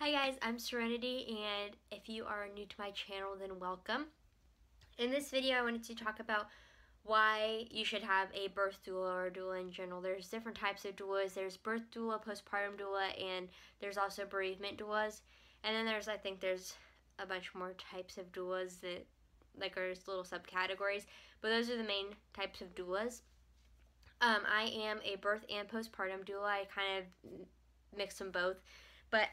Hi guys, I'm Serenity, and if you are new to my channel, then welcome. In this video, I wanted to talk about why you should have a birth doula or a doula in general. There's different types of doulas. There's birth doula, postpartum doula, and there's also bereavement doulas. And then there's, I think there's a bunch more types of doulas that like are just little subcategories, but those are the main types of doulas. I am a birth and postpartum doula. I kind of mix them both. But,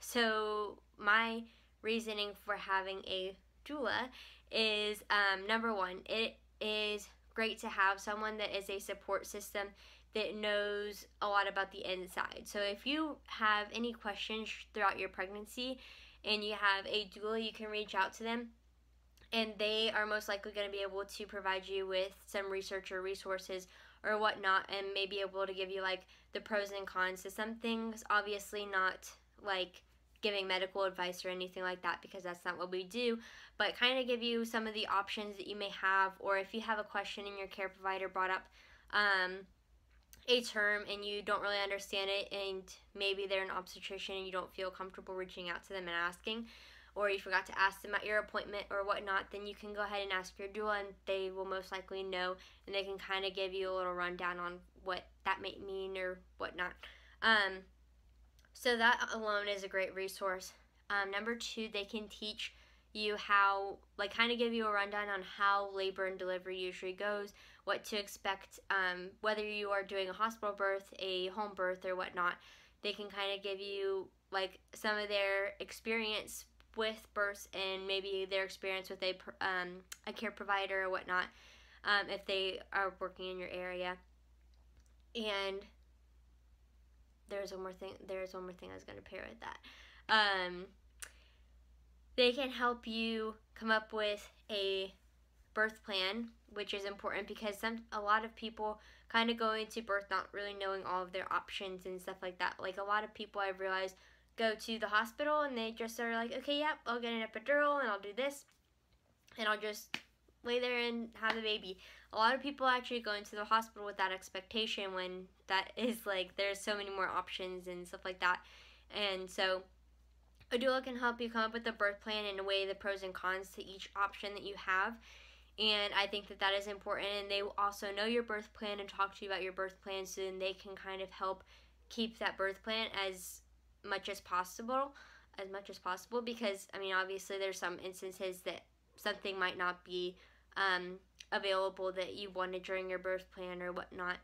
so my reasoning for having a doula is, number one, it is great to have someone that is a support system that knows a lot about the inside. So if you have any questions throughout your pregnancy and you have a doula, you can reach out to them, and they are most likely going to be able to provide you with some research or resources or whatnot, and maybe able to give you like the pros and cons to some things. Obviously not like giving medical advice or anything like that, because that's not what we do, but kind of give you some of the options that you may have, or if you have a question and your care provider brought up a term and you don't really understand it, and maybe they're an obstetrician and you don't feel comfortable reaching out to them and asking, or you forgot to ask them at your appointment or whatnot, then you can go ahead and ask your doula, and they will most likely know, and they can kind of give you a little rundown on what that may mean or whatnot. So that alone is a great resource. Number two, they can teach you how, like kind of give you a rundown on how labor and delivery usually goes, what to expect, whether you are doing a hospital birth, a home birth, or whatnot. They can kind of give you like some of their experience with births, and maybe their experience with a care provider or whatnot, if they are working in your area. And there's one more thing I was going to pair with that. They can help you come up with a birth plan, which is important because a lot of people kind of go into birth not really knowing all of their options and stuff like that. Like a lot of people, I've realized, go to the hospital and they just are like, okay, yep, I'll get an epidural and I'll do this and I'll just lay there and have the baby. A lot of people actually go into the hospital with that expectation, when that is like, there's so many more options and stuff like that. And so a doula can help you come up with a birth plan and weigh the pros and cons to each option that you have. And I think that that is important. And they will also know your birth plan and talk to you about your birth plan, so then they can kind of help keep that birth plan as much as possible, because I mean obviously there's some instances that something might not be available that you wanted during your birth plan or whatnot.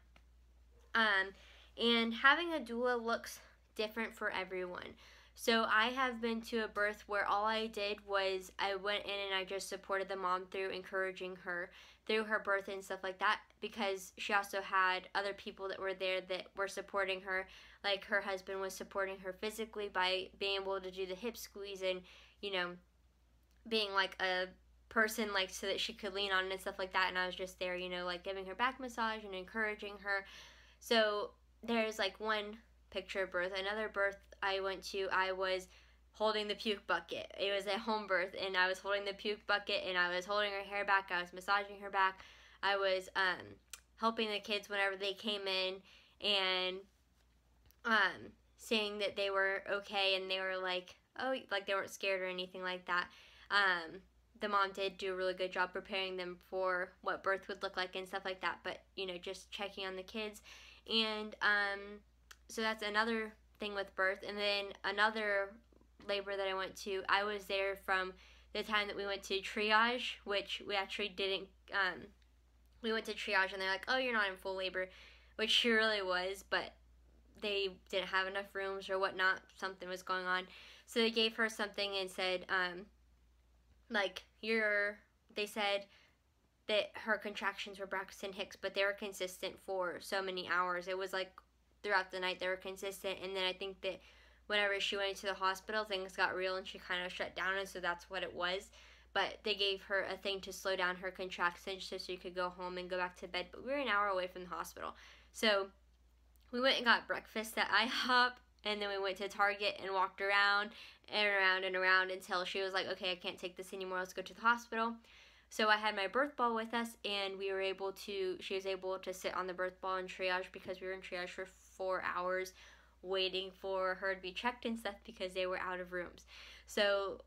And having a doula looks different for everyone. So I have been to a birth where all I did was I went in and I just supported the mom through encouraging her through her birth and stuff like that, because she also had other people that were there that were supporting her. Like her husband was supporting her physically by being able to do the hip squeeze and, you know, being like a person like so that she could lean on and stuff like that. And I was just there, you know, like giving her back massage and encouraging her. So there's like one picture of birth. Another birth I went to, I was holding the puke bucket. It was a home birth, and I was holding the puke bucket, and I was holding her hair back, I was massaging her back, I was helping the kids whenever they came in, and saying that they were okay, and they were like, oh, like they weren't scared or anything like that. The mom did do a really good job preparing them for what birth would look like and stuff like that, but you know, just checking on the kids. And so that's another thing with birth. And then another labor that I went to, I was there from the time that we went to triage, which we actually didn't, we went to triage and they're like, oh, you're not in full labor, which she really was, but they didn't have enough rooms or whatnot, something was going on. So they gave her something and said, like, they said that her contractions were Braxton Hicks, but they were consistent for so many hours. It was like throughout the night they were consistent, and then I think that whenever she went to the hospital things got real and she kind of shut down, and so that's what it was. But they gave her a thing to slow down her contractions so she could go home and go back to bed, but we were an hour away from the hospital. So we went and got breakfast at IHOP, and then we went to Target and walked around and around and around until she was like, okay, I can't take this anymore, let's go to the hospital. So I had my birth ball with us, and we were able to, she was able to sit on the birth ball in triage, because we were in triage for 4 hours waiting for her to be checked and stuff because they were out of rooms. So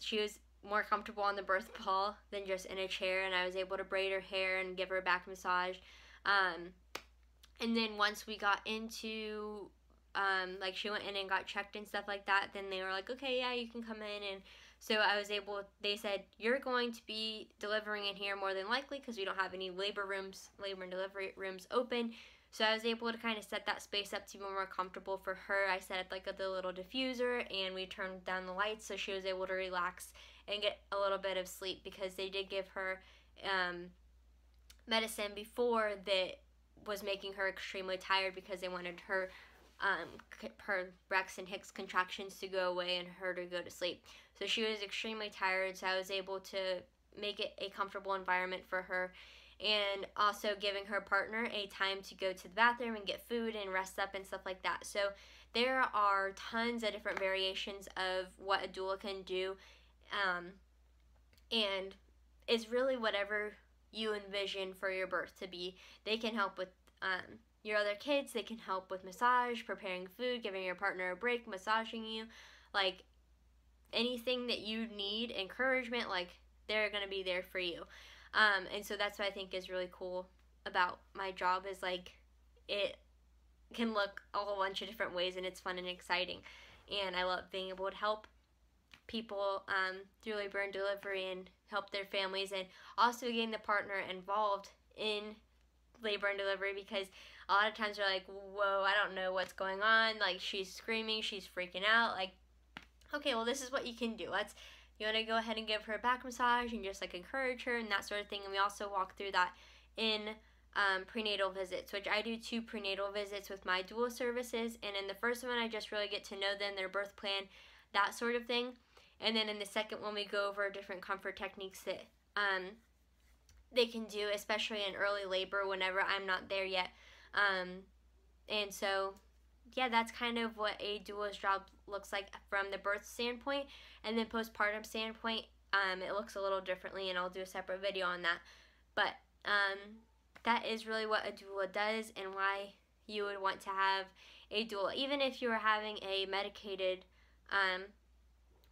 she was more comfortable on the birth ball than just in a chair, and I was able to braid her hair and give her a back massage. And then once we got into, like, she went in and got checked and stuff like that, then they were like, okay, yeah, you can come in. And so I was able, they said, you're going to be delivering in here more than likely because we don't have any labor and delivery rooms open. So I was able to kind of set that space up to be more comfortable for her. I set up like the little diffuser and we turned down the lights so she was able to relax and get a little bit of sleep, because they did give her medicine before that was making her extremely tired because they wanted her her Rex and Hicks contractions to go away and her to go to sleep. So she was extremely tired, so I was able to make it a comfortable environment for her, and also giving her partner a time to go to the bathroom and get food and rest up and stuff like that. So there are tons of different variations of what a doula can do, and it's really whatever you envision for your birth to be. They can help with your other kids, they can help with massage, preparing food, giving your partner a break, massaging you, like anything that you need, encouragement, like they're gonna be there for you. And so that's what I think is really cool about my job, is like it can look a whole bunch of different ways, and it's fun and exciting, and I love being able to help people through labor and delivery and help their families, and also getting the partner involved in labor and delivery, because a lot of times they're like, whoa, I don't know what's going on, like she's screaming, she's freaking out, like, okay, well, this is what you can do. Let's, you want to go ahead and give her a back massage and just like encourage her and that sort of thing. And we also walk through that in prenatal visits, which I do 2 prenatal visits with my doula services, and in the first one I just really get to know them, their birth plan, that sort of thing. And then in the second one we go over different comfort techniques that they can do, especially in early labor whenever I'm not there yet. And so yeah, that's kind of what a doula's job looks like from the birth standpoint. And then postpartum standpoint, it looks a little differently, and I'll do a separate video on that. But that is really what a doula does and why you would want to have a doula. Even if you were having a medicated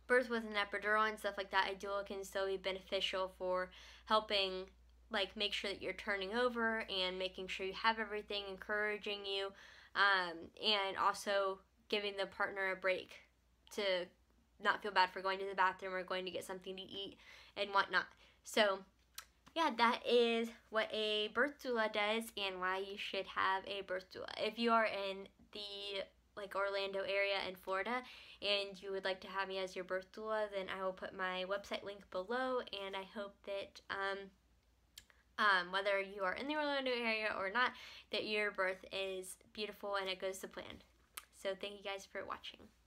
birth with an epidural and stuff like that, a doula can still be beneficial for helping, like, make sure that you're turning over and making sure you have everything, encouraging you, and also giving the partner a break to not feel bad for going to the bathroom or going to get something to eat and whatnot. So yeah, that is what a birth doula does and why you should have a birth doula. If you are in the like Orlando area and Florida and you would like to have me as your birth doula, then I will put my website link below, and I hope that whether you are in the Orlando area or not, that your birth is beautiful and it goes to plan. So thank you guys for watching.